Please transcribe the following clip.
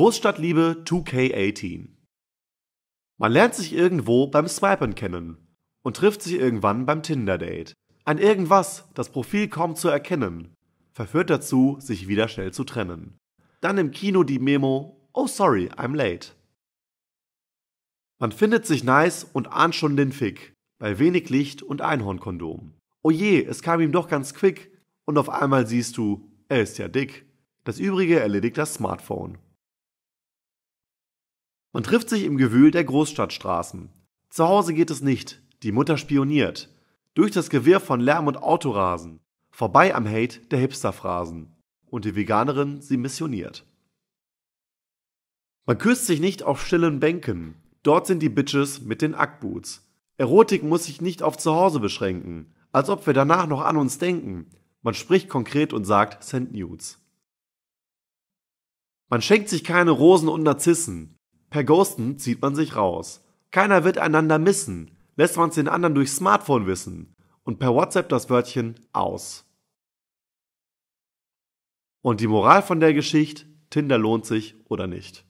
Großstadtliebe 2K18. Man lernt sich irgendwo beim Swipen kennen und trifft sich irgendwann beim Tinder-Date. An irgendwas, das Profil kaum zu erkennen, verführt dazu, sich wieder schnell zu trennen. Dann im Kino die Memo, oh sorry, I'm late. Man findet sich nice und ahnt schon den Fick, bei wenig Licht und Einhornkondom. Oh je, es kam ihm doch ganz quick und auf einmal siehst du, er ist ja dick. Das Übrige erledigt das Smartphone. Man trifft sich im Gewühl der Großstadtstraßen. Zu Hause geht es nicht, die Mutter spioniert. Durch das Gewirr von Lärm und Autorasen. Vorbei am Hate der Hipsterphrasen. Und die Veganerin, sie missioniert. Man küsst sich nicht auf stillen Bänken. Dort sind die Bitches mit den Ackboots. Erotik muss sich nicht auf zu Hause beschränken. Als ob wir danach noch an uns denken. Man spricht konkret und sagt Send Nudes. Man schenkt sich keine Rosen und Narzissen. Per Ghosten zieht man sich raus. Keiner wird einander missen, lässt man's den anderen durchs Smartphone wissen und per WhatsApp das Wörtchen aus. Und die Moral von der Geschichte, Tinder lohnt sich oder nicht.